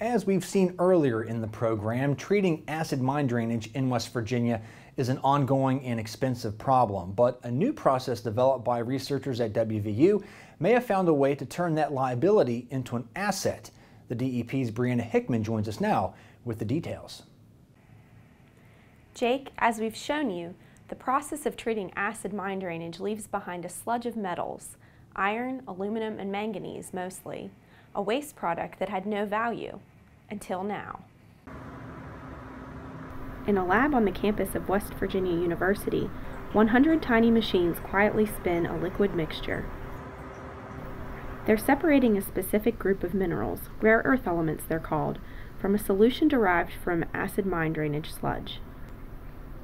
As we've seen earlier in the program, treating acid mine drainage in West Virginia is an ongoing and expensive problem, but a new process developed by researchers at WVU may have found a way to turn that liability into an asset. The DEP's Brianna Hickman joins us now with the details. Jake, as we've shown you, the process of treating acid mine drainage leaves behind a sludge of metals, iron, aluminum, and manganese mostly, a waste product that had no value until now. In a lab on the campus of West Virginia University, 100 tiny machines quietly spin a liquid mixture. They're separating a specific group of minerals, rare earth elements they're called, from a solution derived from acid mine drainage sludge.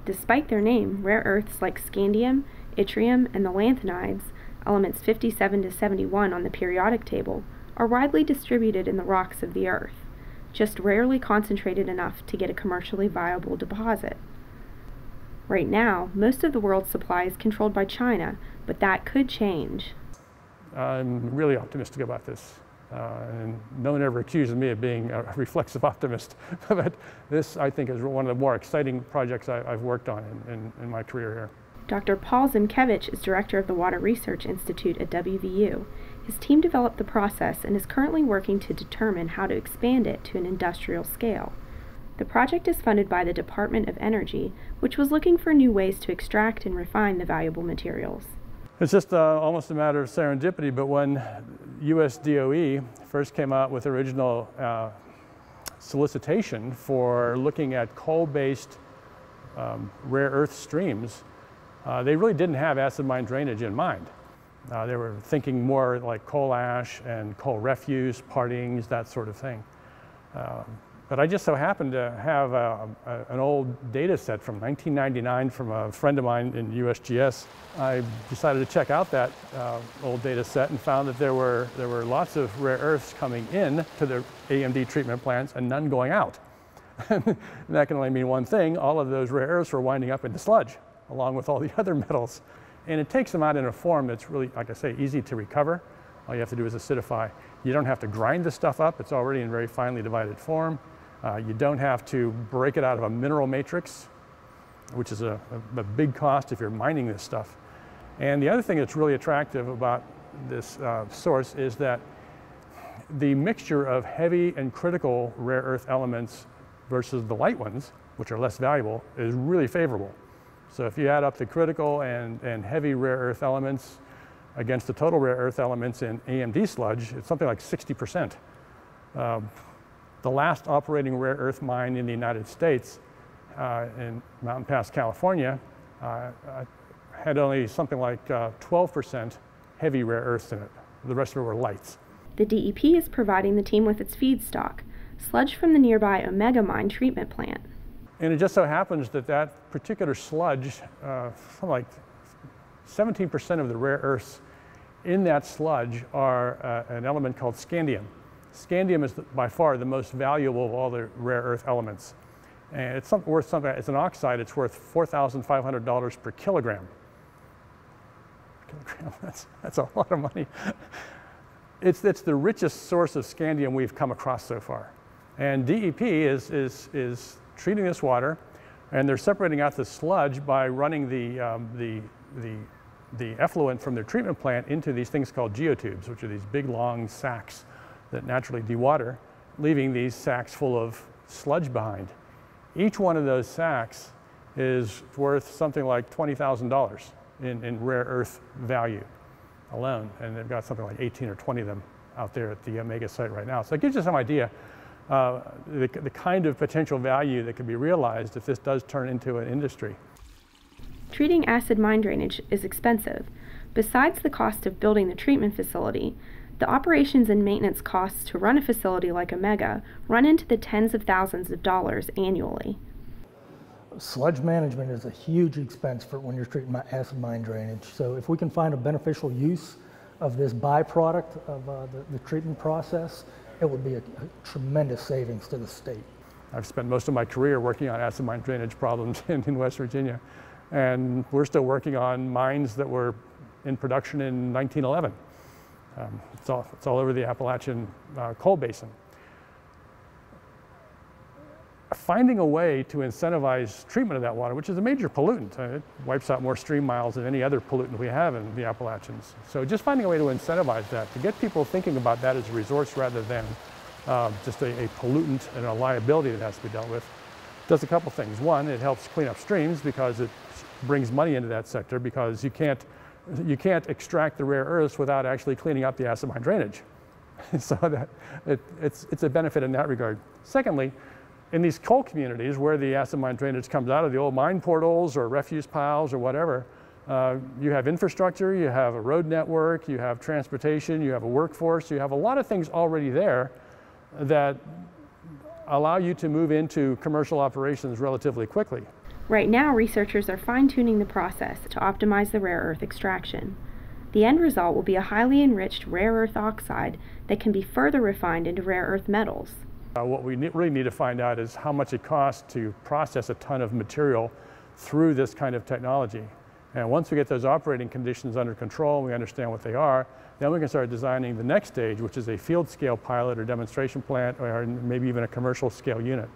Despite their name, rare earths like scandium, yttrium, and the lanthanides, elements 57 to 71 on the periodic table, are widely distributed in the rocks of the earth, just rarely concentrated enough to get a commercially viable deposit. Right now, most of the world's supply is controlled by China, but that could change. I'm really optimistic about this. And no one ever accuses me of being a reflexive optimist, but this, I think, is one of the more exciting projects I've worked on in my career here. Dr. Paul Ziemkiewicz is director of the Water Research Institute at WVU. His team developed the process and is currently working to determine how to expand it to an industrial scale. The project is funded by the Department of Energy, which was looking for new ways to extract and refine the valuable materials. It's just almost a matter of serendipity, but when USDOE first came out with the original solicitation for looking at coal-based rare earth streams, they really didn't have acid mine drainage in mind. They were thinking more like coal ash and coal refuse, partings, that sort of thing. But I just so happened to have an old data set from 1999 from a friend of mine in USGS. I decided to check out that old data set and found that there were lots of rare earths coming in to the AMD treatment plants and none going out. And that can only mean one thing: all of those rare earths were winding up in the sludge, along with all the other metals. And it takes them out in a form that's really, like I say, easy to recover. All you have to do is acidify. You don't have to grind the stuff up. It's already in very finely divided form. You don't have to break it out of a mineral matrix, which is a big cost if you're mining this stuff. And the other thing that's really attractive about this source is that the mixture of heavy and critical rare earth elements versus the light ones, which are less valuable, is really favorable. So if you add up the critical and heavy rare earth elements against the total rare earth elements in AMD sludge, it's something like 60%. The last operating rare earth mine in the United States in Mountain Pass, California, had only something like 12% heavy rare earths in it. The rest of it were lights. The DEP is providing the team with its feedstock, sludge from the nearby Omega Mine treatment plant. And it just so happens that that particular sludge, something like 17% of the rare earths in that sludge are an element called scandium. Scandium is by far the most valuable of all the rare earth elements. And it's worth something, it's an oxide, it's worth $4,500 per kilogram. That's a lot of money. It's the richest source of scandium we've come across so far. And DEP is treating this water, and they're separating out the sludge by running the effluent from their treatment plant into these things called geotubes, which are these big long sacks that naturally dewater, leaving these sacks full of sludge behind. Each one of those sacks is worth something like $20,000 in rare earth value alone, and they've got something like 18 or 20 of them out there at the Omega site right now. So it gives you some idea the kind of potential value that could be realized if this does turn into an industry. Treating acid mine drainage is expensive. Besides the cost of building the treatment facility, the operations and maintenance costs to run a facility like Omega run into the tens of thousands of dollars annually. Sludge management is a huge expense for when you're treating acid mine drainage. So if we can find a beneficial use of this byproduct of the treatment process, it would be a tremendous savings to the state. I've spent most of my career working on acid mine drainage problems in West Virginia, and we're still working on mines that were in production in 1911. It's all over the Appalachian coal basin. finding a way to incentivize treatment of that water, which is a major pollutant. It wipes out more stream miles than any other pollutant we have in the Appalachians. So just finding a way to incentivize that, to get people thinking about that as a resource rather than just a pollutant and a liability that has to be dealt with, does a couple things. One, it helps clean up streams because it brings money into that sector, because you can't extract the rare earths without actually cleaning up the acid mine drainage. So that it's a benefit in that regard. Secondly, in these coal communities where the acid mine drainage comes out of the old mine portals or refuse piles or whatever, you have infrastructure, you have a road network, you have transportation, you have a workforce, you have a lot of things already there that allow you to move into commercial operations relatively quickly. Right now, researchers are fine-tuning the process to optimize the rare earth extraction. The end result will be a highly enriched rare earth oxide that can be further refined into rare earth metals. What we really need to find out is how much it costs to process a ton of material through this kind of technology. And once we get those operating conditions under control, we understand what they are, then we can start designing the next stage, which is a field scale pilot or demonstration plant, or maybe even a commercial scale unit.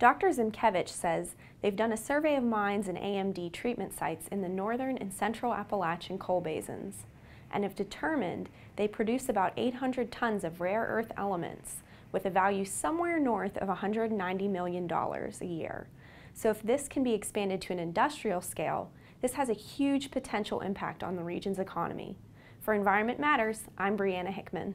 Dr. Zinkevich says they've done a survey of mines and AMD treatment sites in the northern and central Appalachian coal basins, and have determined they produce about 800 tons of rare earth elements with a value somewhere north of $190 million a year. So if this can be expanded to an industrial scale, this has a huge potential impact on the region's economy. For Environment Matters, I'm Brianna Hickman.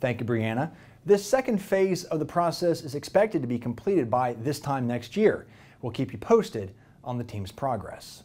Thank you, Brianna. This second phase of the process is expected to be completed by this time next year. We'll keep you posted on the team's progress.